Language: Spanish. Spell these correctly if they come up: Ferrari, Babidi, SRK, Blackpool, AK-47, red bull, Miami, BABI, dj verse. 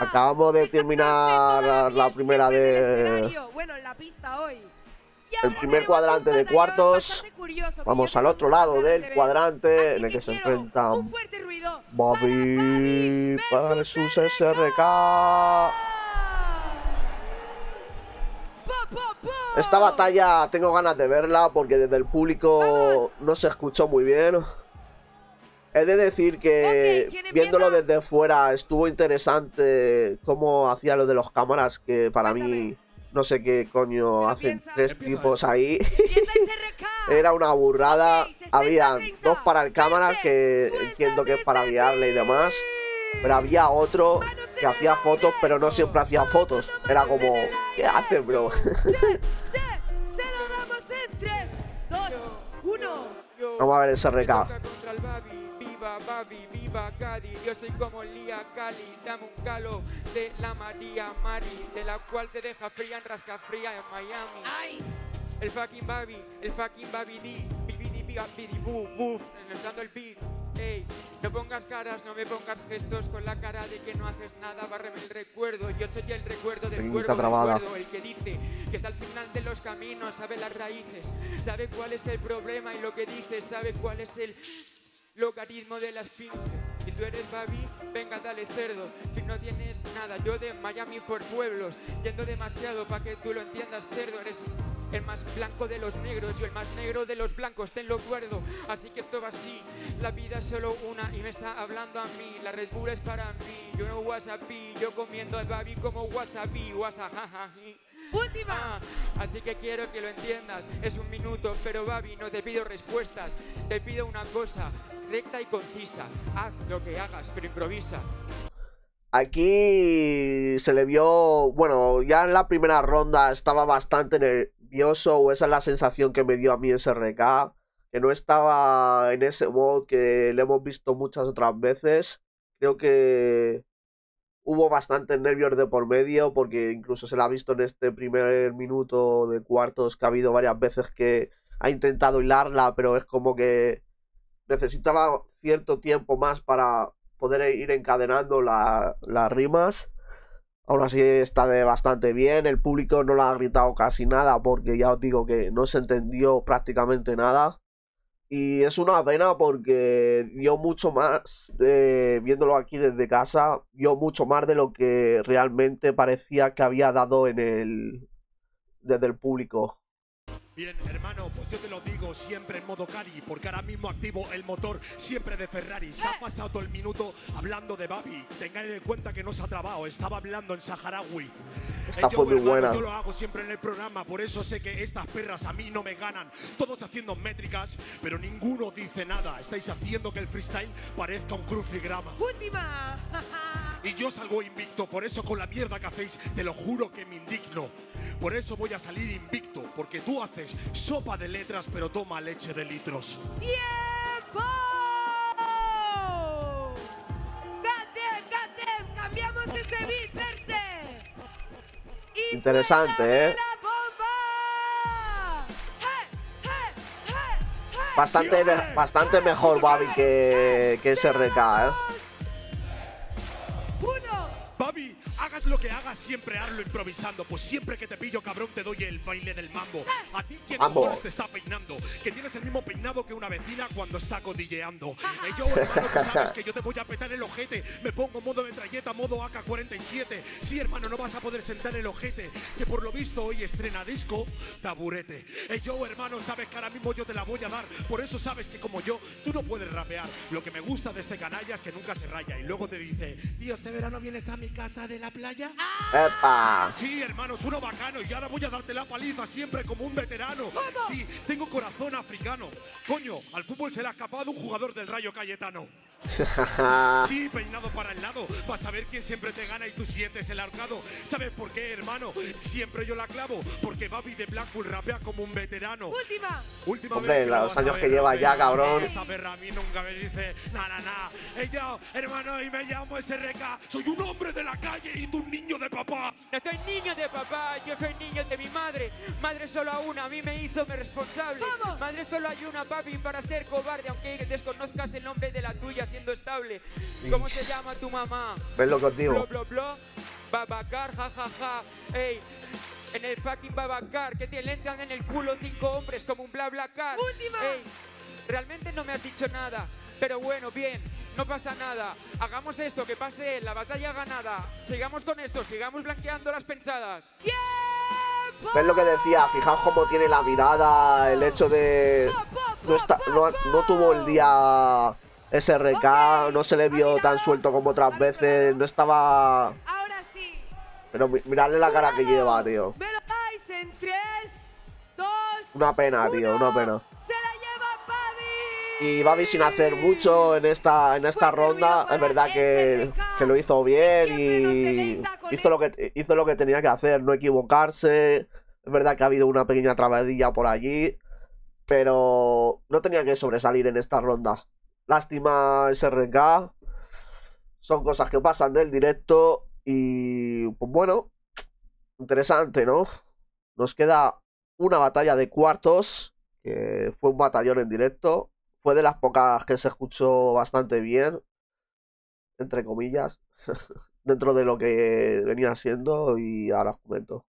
Acabamos de terminar la primera de... Bueno, en la pista hoy. El primer cuadrante de cuartos. Vamos al otro lado del cuadrante en el que se enfrentan Babidi versus SRK. Esta batalla tengo ganas de verla porque desde el público no se escuchó muy bien. He de decir que viéndolo desde fuera estuvo interesante cómo hacía lo de los cámaras, que para mí... No sé qué coño hacen tres tipos ahí. Era una burrada. Había dos para el cámara, que entiendo que es para guiarle y demás. Pero había otro que hacía fotos, pero no siempre hacía fotos. Era como, ¿qué haces, bro? Vamos a ver ese recado. Viva Babi, viva Cádiz, yo soy como Lía Cali, dame un calo de la María Mari, de la cual te deja fría en rascafría en Miami. ¡Ay! El fucking Babi, el fucking Babidi, bibidi, bibidi, buf, buf, enlazando el beat. Ey, no pongas caras, no me pongas gestos con la cara de que no haces nada, bárreme el recuerdo. Yo soy el recuerdo del cuervo, el que dice que está al final de los caminos, sabe las raíces, sabe cuál es el problema y lo que dice, sabe cuál es el... logaritmo de las finjas. Si tú eres Babi, venga dale cerdo. Si no tienes nada, yo de Miami por pueblos, yendo demasiado pa' que tú lo entiendas, cerdo. Eres el más blanco de los negros, yo el más negro de los blancos, tenlo cuerdo. Así que esto va así, la vida es solo una y me está hablando a mí. La Red Bull es para mí, yo no wasabi, yo comiendo a Babi como wasabi, wasajajaji. ¡Última! Así que quiero que lo entiendas, es un minuto, pero Babi, no te pido respuestas, te pido una cosa, recta y concisa, haz lo que hagas, pero improvisa. Aquí se le vio, bueno, ya en la primera ronda estaba bastante nervioso, o esa es la sensación que me dio a mí SRK, que no estaba en ese modo que le hemos visto muchas otras veces. Creo que... hubo bastantes nervios de por medio, porque incluso se la ha visto en este primer minuto de cuartos, que ha habido varias veces que ha intentado hilarla, pero es como que necesitaba cierto tiempo más para poder ir encadenando las rimas. Aún así está de bastante bien, el público no la ha gritado casi nada, porque ya os digo que no se entendió prácticamente nada. Y es una pena porque dio mucho más, viéndolo aquí desde casa, dio mucho más de lo que realmente parecía que había dado en desde el público. Bien, hermano, pues yo te lo digo siempre en modo Cari, porque ahora mismo activo el motor siempre de Ferrari. Se ha pasado todo el minuto hablando de Babi. Tengan en cuenta que no se ha trabado, estaba hablando en saharaui. Esta fue muy buena. Yo lo hago siempre en el programa, por eso sé que estas perras a mí no me ganan. Todos haciendo métricas, pero ninguno dice nada. Estáis haciendo que el freestyle parezca un crucigrama. ¡Última! Y yo salgo invicto, por eso con la mierda que hacéis, te lo juro que me indigno. Por eso voy a salir invicto, porque tú haces sopa de letras, pero toma leche de litros. ¡Tiempo! ¡Gatem, gatem! ¡Cambiamos ese beat, verse! Interesante, ¿eh? Bastante, bastante mejor Babi que SRK, ¿eh? Babi, hagas lo que hagas, siempre hazlo improvisando. Pues siempre que te pillo, cabrón, te doy el baile del mambo. A ti, ¿quién cojones te está peinando? Que tienes el mismo peinado que una vecina cuando está codilleando. Yo, hermano, tú sabes que yo te voy a petar el ojete. Me pongo modo metralleta, modo AK-47. Sí, hermano, no vas a poder sentar el ojete, que por lo visto hoy estrena disco Taburete. Yo, hermano, sabes que ahora mismo yo te la voy a dar. Por eso sabes que como yo, tú no puedes rapear. Lo que me gusta de este canalla es que nunca se raya. Y luego te dice, tío, este verano vienes a mi casa de la playa. ¡Epa! Sí, hermanos, uno bacano, y ahora voy a darte la paliza siempre como un veterano. ¡Vamos! Sí, tengo corazón africano. Coño, al fútbol se le ha escapado un jugador del Rayo Cayetano. Sí, peinado para el lado, vas a ver quién siempre te gana y tú sientes el ahorcado. ¿Sabes por qué, hermano? Siempre yo la clavo, porque Babi de Blackpool rapea como un veterano. Última vez, los años que lleva ya, cabrón. Esta perra a mí nunca me dice na. Yo, hermano, y me llamo SRK. Soy un hombre de la calle y tú un niño de papá. No soy niño de papá, yo soy niño de mi madre. Madre solo a una, a mí me hizo mi responsable. Madre solo hay una, Babi, para ser cobarde, aunque desconozcas el nombre de la tuya. siendo estable. ¿Cómo se llama tu mamá? Verlo contigo. Blo, blo, blo. Babacar, jajaja. Ja, ja. Ey, en el fucking Babacar, que te lentan en el culo 5 hombres como un bla bla car. Última. Ey, realmente no me has dicho nada, pero bueno, bien. No pasa nada, hagamos esto, que pase la batalla ganada. Sigamos con esto, sigamos blanqueando las pensadas. ¡Tiempo! ¿Ves lo que decía? Fijaos cómo tiene la mirada, el hecho de... No tuvo el día SRK, no se le vio tan suelto como otras veces, no estaba... Ahora sí. Pero miradle la cara que lleva, tío. Me lo dais en 3, 2, una pena, tío, una pena. Y Babi sin hacer mucho en esta ronda, es verdad que lo hizo bien y hizo lo que tenía que hacer, no equivocarse. Es verdad que ha habido una pequeña trabadilla por allí, pero no tenía que sobresalir en esta ronda. Lástima SRK, son cosas que pasan del directo y pues bueno, interesante, ¿no? Nos queda una batalla de cuartos, que fue un batallón en directo. Fue de las pocas que se escuchó bastante bien, entre comillas, dentro de lo que venía siendo y ahora os comento.